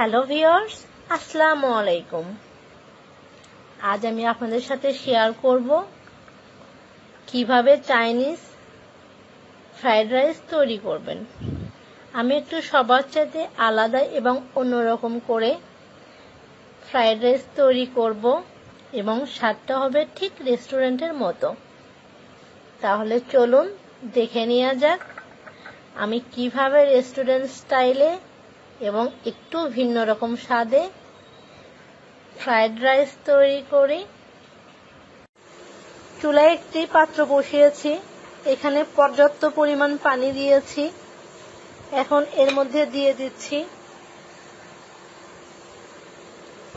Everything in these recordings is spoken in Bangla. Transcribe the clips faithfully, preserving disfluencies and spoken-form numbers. हेलो ভিউয়ার্স আসসালামু আলাইকুম आज আমি আপনাদের সাথে শেয়ার করব কিভাবে চাইনিজ ফ্রাইড রাইস তৈরি করবেন। আমি একটু সবার সাথে আলাদা এবং অন্যরকম করে ফ্রাইড রাইস তৈরি করব এবং স্বাদটা হবে ঠিক রেস্টুরেন্টের মতো। তাহলে চলুন দেখে নেওয়া যাক আমি কিভাবে রেস্টুরেন্ট স্টাইলে এবং একটু ভিন্ন রকম স্বাদে ফ্রাইড রাইস তৈরি করি। চুলায় একটি পাত্র বসিয়েছি, এখানে পর্যাপ্ত পরিমাণ পানি দিয়েছি। এখন এর মধ্যে দিয়ে দিচ্ছি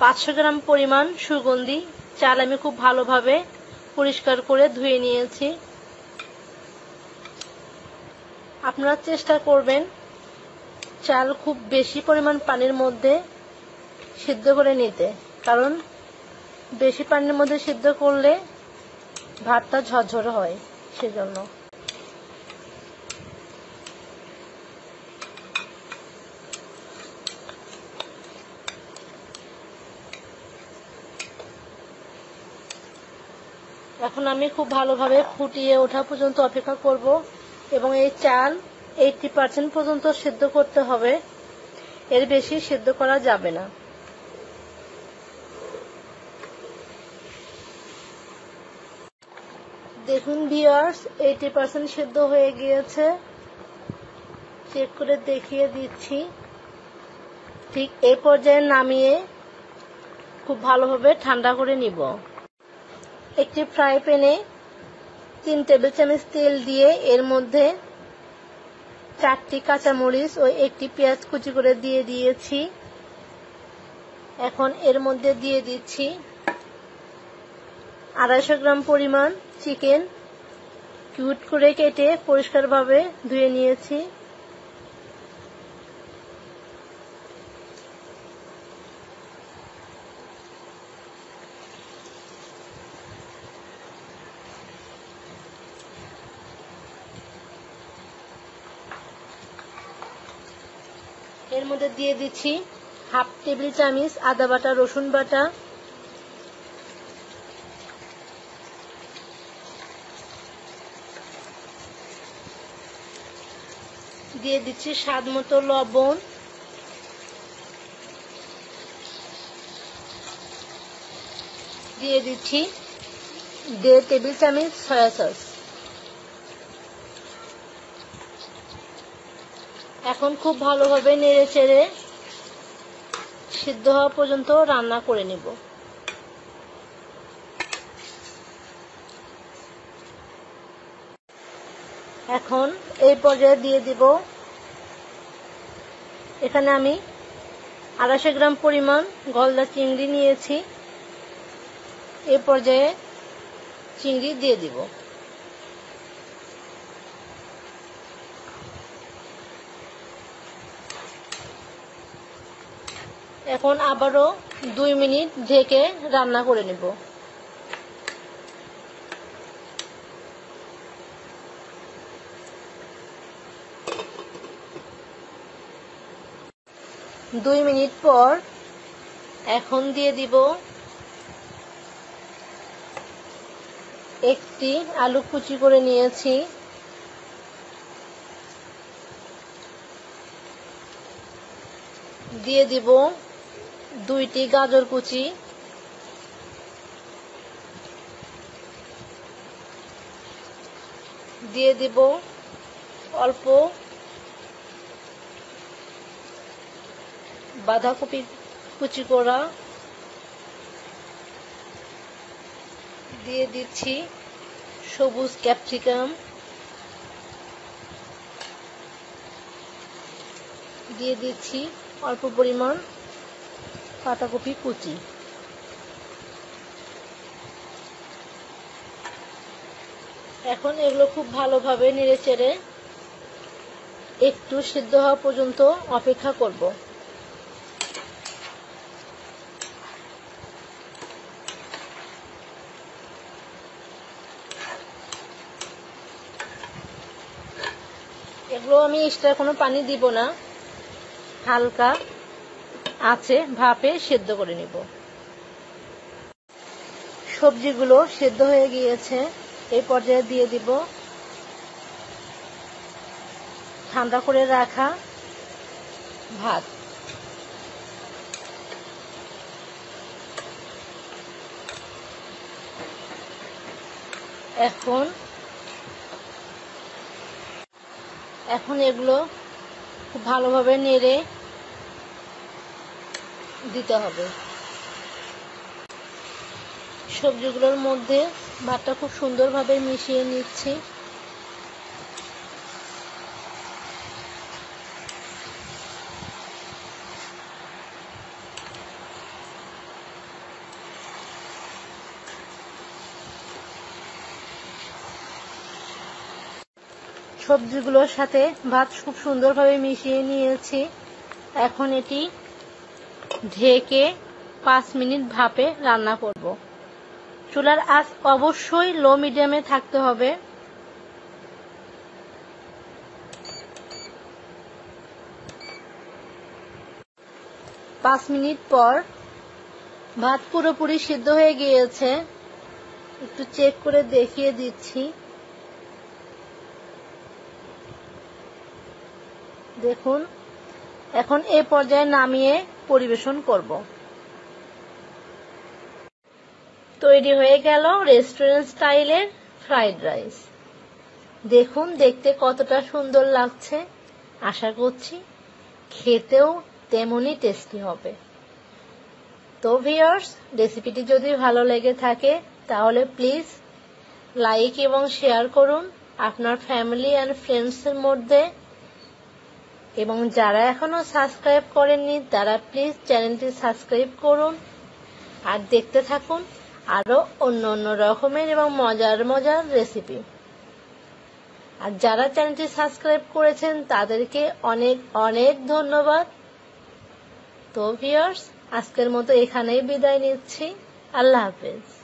পাঁচশো গ্রাম পরিমাণ সুগন্ধি চাল। আমি খুব ভালোভাবে পরিষ্কার করে ধুয়ে নিয়েছি। আপনারা চেষ্টা করবেন চাল খুব বেশি পরিমাণ পানির মধ্যে সিদ্ধ করে নিতে, কারণ বেশি পানির মধ্যে সিদ্ধ করলে ভাতটা ঝরঝরে হয়। সেজন্য এখন আমি খুব ভালোভাবে ফুটিয়ে ওঠা পর্যন্ত অপেক্ষা করব এবং এই চাল আশি পার্সেন্ট পর্যন্ত সিদ্ধ করতে হবে, এর বেশি সিদ্ধ করা যাবে না। দেখুন ভিউয়ার্স আশি পার্সেন্ট সিদ্ধ হয়ে গিয়েছে, চেক করে দেখিয়ে দিচ্ছি। ঠিক এই পর্যায়ে নামিয়ে খুব ভালোভাবে ঠান্ডা করে নিব। একটি ফ্রাই প্যানে তিন টেবিল চামচ তেল দিয়ে এর মধ্যে চারটি কাঁচামরিচ ও একটি পেঁয়াজ কুচি করে দিয়ে দিয়েছি। এখন এর মধ্যে দিয়ে দিচ্ছি আড়াইশো গ্রাম পরিমাণ চিকেন কিউট করে কেটে পরিষ্কারভাবে ধুয়ে নিয়েছি। এর মধ্যে দিয়ে দিচ্ছি হাফ টেবিল চামচ আদা বাটা, রসুন বাটা, দিয়ে দিচ্ছি স্বাদ মতো লবণ, দিয়ে দিচ্ছি দেড় টেবিল চামচ সয়া সস। এখন খুব ভালোভাবে নেড়ে চেড়ে সিদ্ধ হওয়া পর্যন্ত রান্না করে নেব। এখন এই পর্যায়ে দিয়ে দিব, এখানে আমি আড়াইশো গ্রাম পরিমাণ গলদা চিংড়ি নিয়েছি, এই পর্যায়ে চিংড়ি দিয়ে দিব। এখন আবারও দুই মিনিট ঢেকে রান্না করে নেব। দুই মিনিট পর এখন দিয়ে দিব একটি আলু কুচি করে নিয়েছি, দিয়ে দিব দুইটি গাজর কুচি, দিয়ে দিব অল্প বাঁধাকপি কুচি করা, দিয়ে দিচ্ছি সবুজ ক্যাপসিকাম, দিয়ে দিচ্ছি অল্প পরিমাণ পাতাকপি কুচি। এখন এগুলো খুব ভালোভাবে নেড়ে চেড়ে একটু সিদ্ধ হওয়া পর্যন্ত অপেক্ষা করব। এগুলো আমি এক্সট্রা কোনো পানি দিব না, হালকা आछे भापे सिद्ध करे निब। सब्जीगुलो सिद्ध हये गियेछे, एई पर्याये दिये दिब ঠান্ডা করে রাখা ভাত। এখন এখন এগুলো খুব ভালোভাবে নেড়ে দিতে হবে। সবজিগুলোর মধ্যে ভাতটা খুব সুন্দরভাবে মিশিয়ে নিচ্ছি। সবজিগুলোর সাথে ভাত খুব সুন্দরভাবে মিশিয়ে নিয়েছি। এখন এটি ঢেকে পাঁচ মিনিট ভাপে রান্না করব। চুলার আঁচ অবশ্যই লো মিডিয়ামে থাকতে হবে। পাঁচ মিনিট পর ভাত পুরোপুরি সিদ্ধ হয়ে গিয়েছে। একটু চেক করে দেখিয়ে দিচ্ছি। দেখুন, এখন এই পর্যায়ে নামিয়ে পরিবেশন করব। তৈরি হয়ে গেল রেস্টুরেন্ট স্টাইলের ফ্রাইড রাইস। দেখুন দেখতে কতটা সুন্দর লাগছে। আশা করছি খেতেও তেমনই টেস্টি হবে। তো ভিউয়ার্স, রেসিপিটি যদি ভালো লেগে থাকে তাহলে প্লিজ লাইক এবং শেয়ার করুন আপনার ফ্যামিলি অ্যান্ড ফ্রেন্ডসের মধ্যে। এবং যারা এখনো সাবস্ক্রাইব করেননি তারা প্লিজ চ্যানেলটি সাবস্ক্রাইব করুন। আর দেখতে থাকুন আরো অন্য অন্য রকমের এবং মজার মজার রেসিপি। আর যারা চ্যানেলটি সাবস্ক্রাইব করেছেন তাদেরকে অনেক অনেক ধন্যবাদ। তো ভিউয়ার্স, আজকের মতো এখানেই বিদায় নিচ্ছি। আল্লাহ হাফেজ।